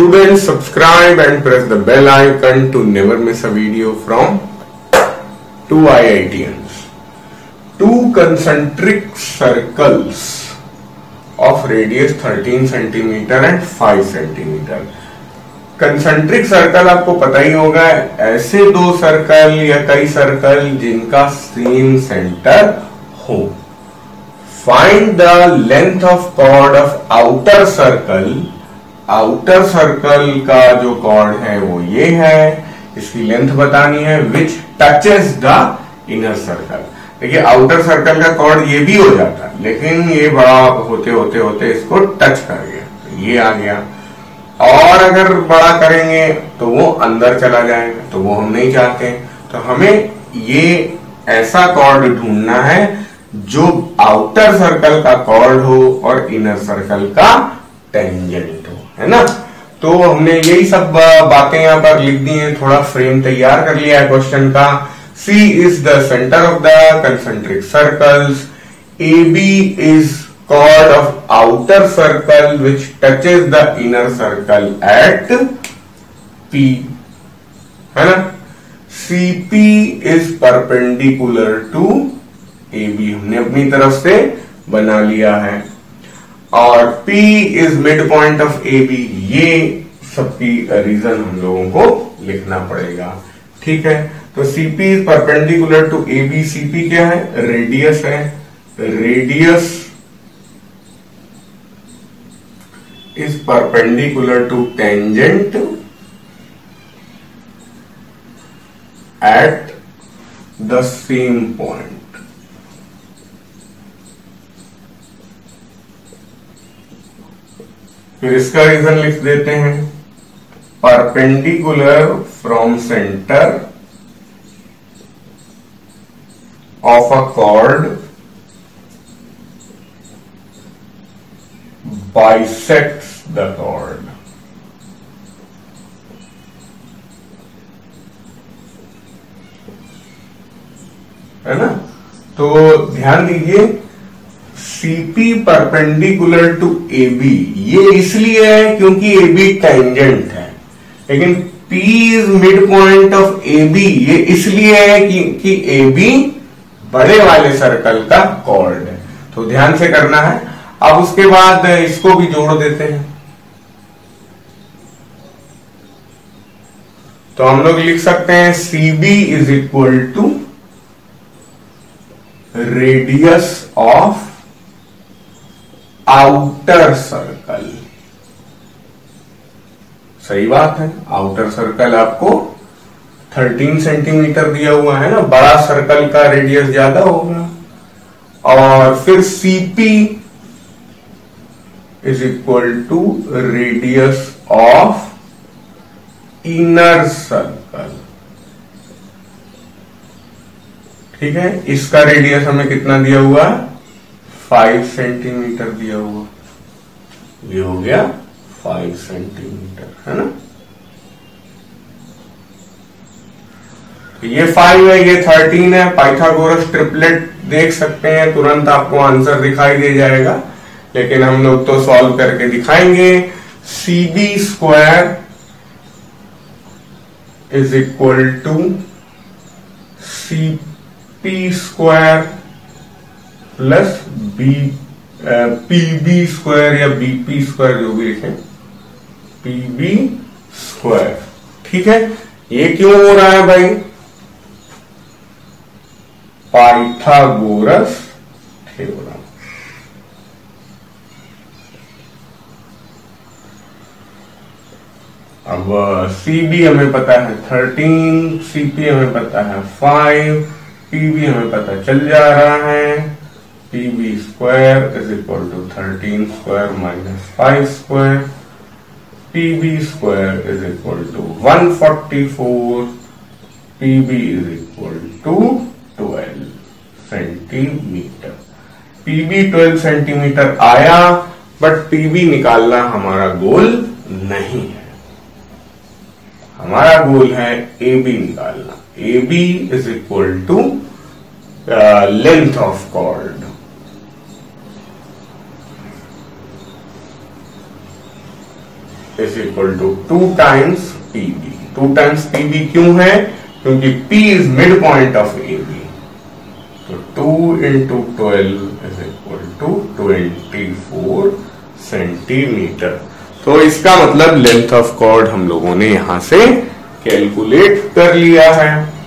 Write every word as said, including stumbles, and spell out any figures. Students, subscribe and press the bell icon to never miss a video from two I I Tians. Two concentric circles of radius thirteen centimeters and five centimeters. Concentric circle आपको पता ही होगा, ऐसे दो circle या कई circle जिनका same centre हो. Find the length of chord of outer circle. Outer circle का जो कॉर्ड है वो ये है, इसकी लेंथ बतानी है which touches the inner circle. देखिए आउटर सर्कल का कॉर्ड ये भी हो जाता है, लेकिन ये बड़ा होते होते होते इसको टच कर गया तो ये आ गया, और अगर बड़ा करेंगे तो वो अंदर चला जाएगा, तो वो हम नहीं चाहते. तो हमें ये ऐसा कॉर्ड ढूंढना है जो आउटर सर्कल का कॉर्ड हो और इनर सर्कल का टेंजेंट हो, है ना. तो हमने यही सब बातें यहाँ पर लिख दी हैं, थोड़ा फ्रेम तैयार कर लिया है क्वेश्चन का. C is the centre of the concentric circles. A B is chord of outer circle which touches the inner circle at P, है ना. C P is perpendicular to A B, हमने अपनी तरफ से बना लिया है. और P is midpoint of A B. ये सबकी रीजन हम लोगों को लिखना पड़ेगा, ठीक है. तो C P is perpendicular to A B. C P क्या है? रेडियस है. Radius is perpendicular to tangent at the same point. फिर इसका रीजन लिख देते हैं, perpendicular from center of a chord bisects the chord. है ना. तो ध्यान दीजिए, C P perpendicular to A B ये इसलिए है क्योंकि A B टेंजेंट है, लेकिन P is midpoint of A B ये इसलिए है कि, कि A B बड़े वाले सर्कल का कॉर्ड है. तो ध्यान से करना है. अब उसके बाद इसको भी जोड़ देते हैं, तो हम लोग लिख सकते हैं C B is equal to radius of outer circle. सही बात है, आउटर सर्कल आपको थर्टीन सेंटीमीटर दिया हुआ है ना, बड़ा सर्कल का रेडियस ज्यादा होगा. और फिर C P is equal to radius of inner circle. ठीक है, इसका रेडियस हमें कितना दिया हुआ? फाइव सेंटीमीटर दिया हुआ. ये हो गया फाइव सेंटीमीटर, है ना. ये फाइव है, ये थर्टीन है. पाइथागोरस ट्रिपलेट देख सकते हैं, तुरंत आपको आंसर दिखाई दे जाएगा, लेकिन हम लोग तो सॉल्व करके दिखाएंगे. C B square is equal to C P square plus B P B square या B P स्क्वायर, जो भी लिखें P B स्क्वायर, ठीक है. ये क्यों हो रहा है भाई? Pythagoras theorem. अब C B हमें पता है थर्टीन, C P हमें पता है फाइव, P B हमें पता चल जा रहा है. P B square is equal to thirteen square minus five square. P B square is equal to one forty four. P B is equal to twelve centimetre. P B twelve centimetre आया, but P B निकालना हमारा गोल नहीं है. हमारा गोल है A B निकालना. A B is equal to length of chord. Is equal to two times PB. Two times PB क्यों है? क्योंकि P is mid point of A B। तो two into twelve is equal to twenty four centimetre. तो इसका मतलब length of cord हम लोगों ने यहां से कैलकुलेट कर लिया है।